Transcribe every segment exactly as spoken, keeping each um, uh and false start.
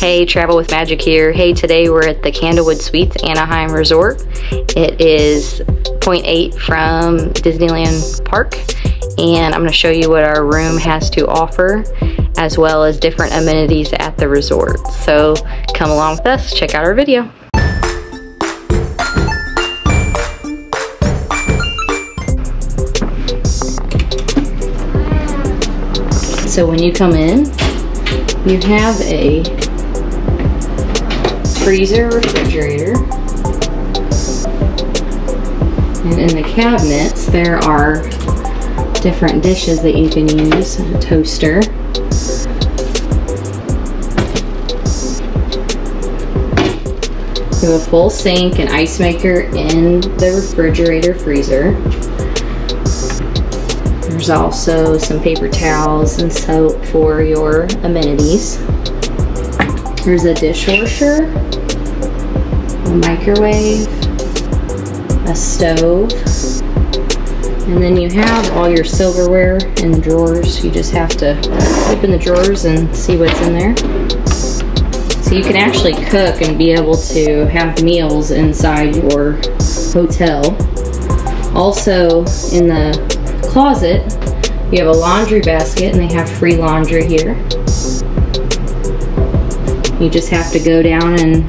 Hey, Travel with Magic here. Hey, today we're at the Candlewood Suites Anaheim Resort. It is point eight from Disneyland Park, and I'm going to show you what our room has to offer, as well as different amenities at the resort. So come along with us, check out our video. So when you come in, you have a freezer, refrigerator, and in the cabinets there are different dishes that you can use, a toaster. You have a full sink, an ice maker in the refrigerator freezer. There's also some paper towels and soap for your amenities. There's a dishwasher, a microwave, a stove, and then you have all your silverware in the drawers. You just have to open the drawers and see what's in there. So you can actually cook and be able to have meals inside your hotel. Also, in the closet, you have a laundry basket, and they have free laundry here. You just have to go down and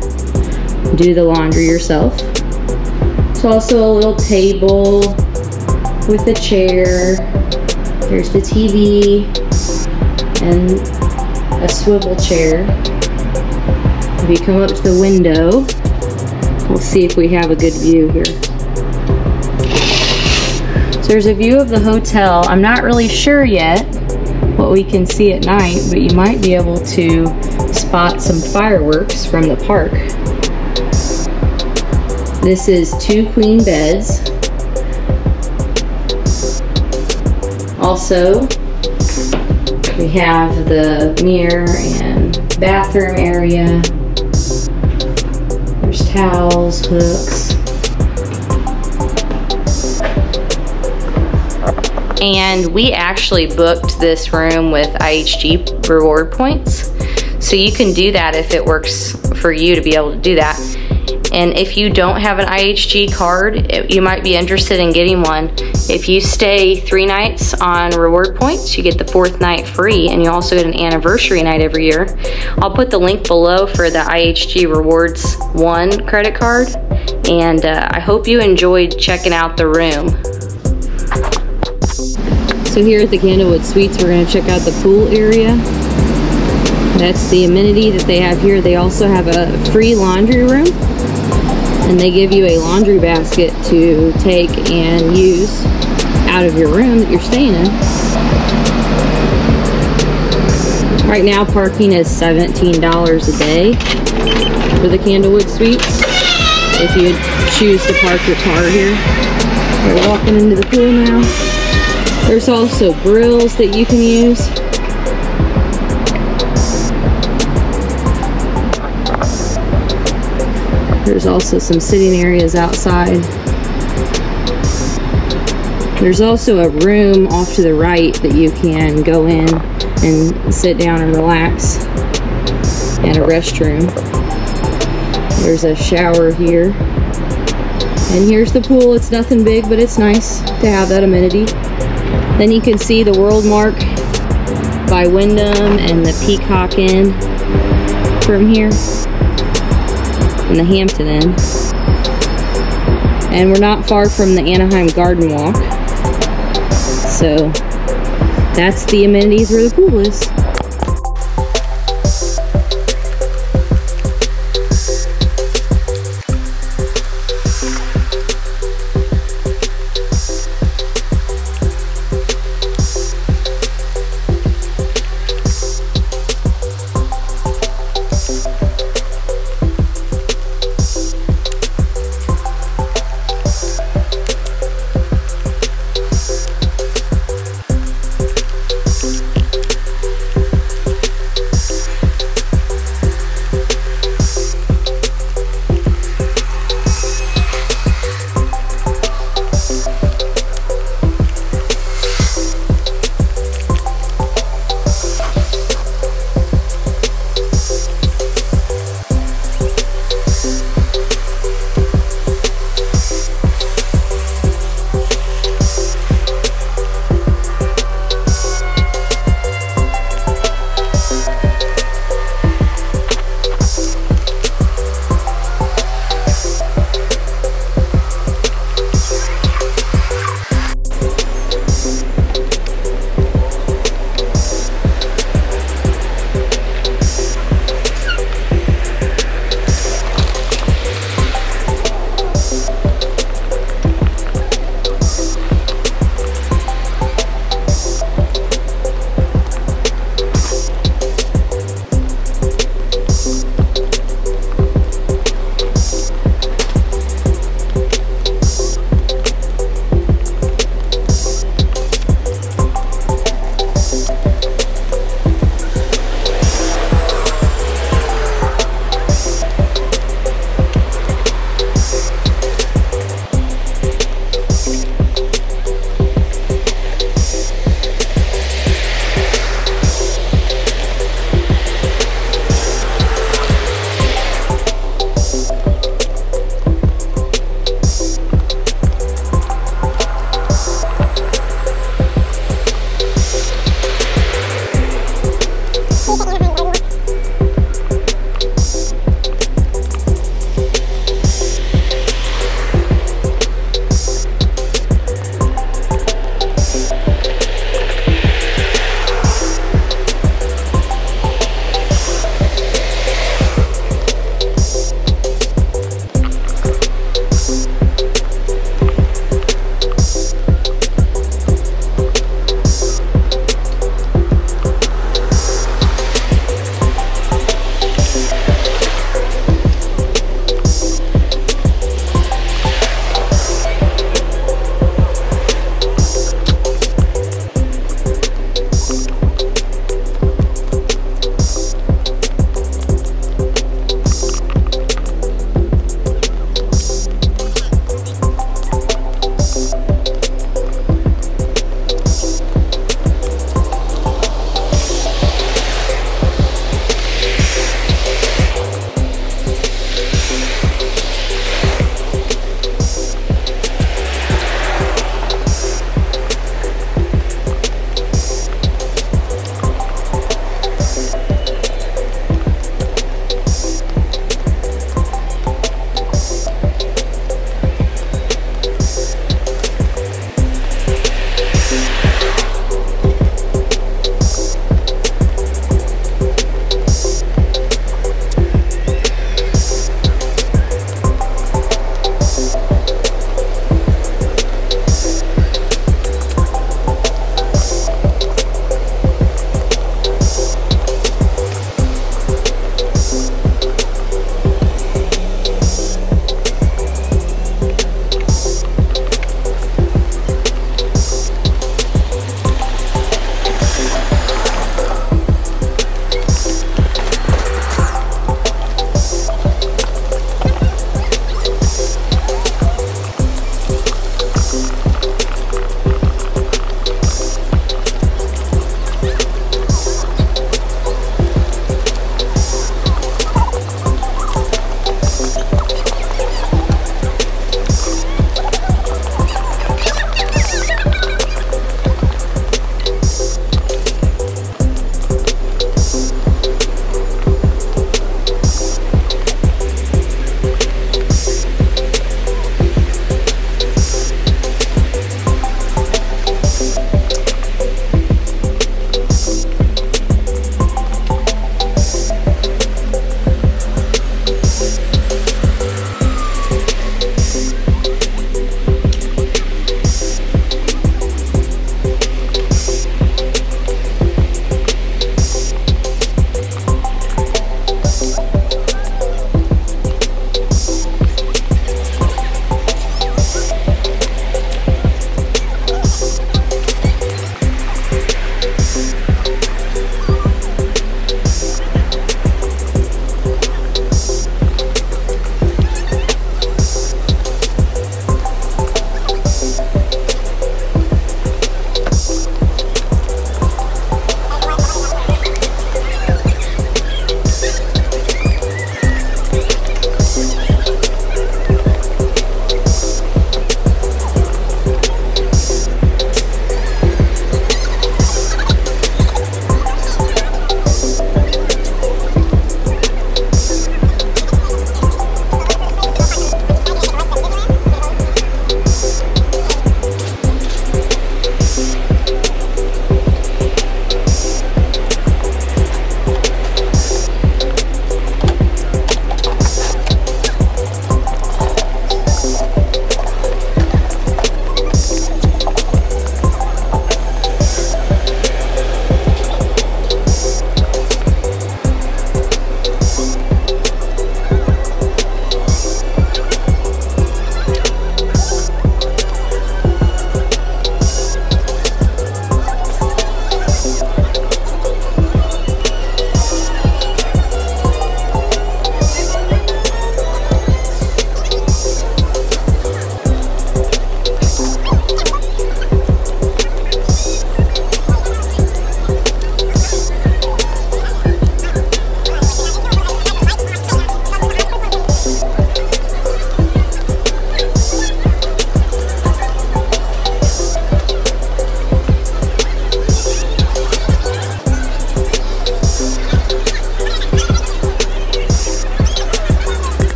do the laundry yourself. There's also a little table with a chair. There's the T V and a swivel chair. If you come up to the window, we'll see if we have a good view here. So there's a view of the hotel. I'm not really sure yet what we can see at night, but you might be able to spot some fireworks from the park. This is two queen beds. Also, we have the mirror and bathroom area. There's towels, hooks. And we actually booked this room with I H G reward points. So you can do that if it works for you to be able to do that. And if you don't have an I H G card, it, you might be interested in getting one. If you stay three nights on reward points, you get the fourth night free, and you also get an anniversary night every year. I'll put the link below for the I H G Rewards One credit card, and uh, I hope you enjoyed checking out the room. So here at the Candlewood Suites, we're gonna check out the pool area. That's the amenity that they have here. They also have a free laundry room, and they give you a laundry basket to take and use out of your room that you're staying in. Right now, parking is seventeen dollars a day for the Candlewood Suites if you choose to park your car here. We're walking into the pool now. There's also grills that you can use. There's also some sitting areas outside. There's also a room off to the right that you can go in and sit down and relax, and a restroom. There's a shower here. And here's the pool. It's nothing big, but it's nice to have that amenity. Then you can see the Worldmark by Wyndham and the Peacock Inn from here. In the Hampton Inn. And we're not far from the Anaheim Garden Walk. So that's the amenities where the pool is.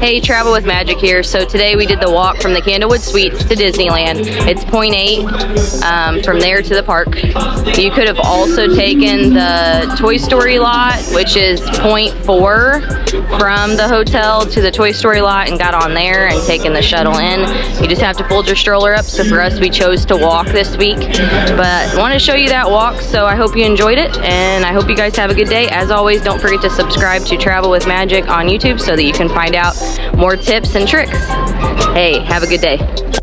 Hey, Travel with Magic here. So today we did the walk from the Candlewood Suites to Disneyland. It's point eight um, from there to the park. You could have also taken the Toy Story lot, which is point four from the hotel to the Toy Story lot, and got on there and taken the shuttle in. You just have to fold your stroller up. So for us, we chose to walk this week, but I want to show you that walk. So I hope you enjoyed it, and I hope you guys have a good day. As always, don't forget to subscribe to Travel with Magic on YouTube so that you can find out more tips and tricks. Hey, have a good day.